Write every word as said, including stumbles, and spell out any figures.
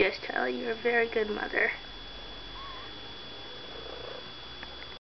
Yes, Charlie, you're a very good mother.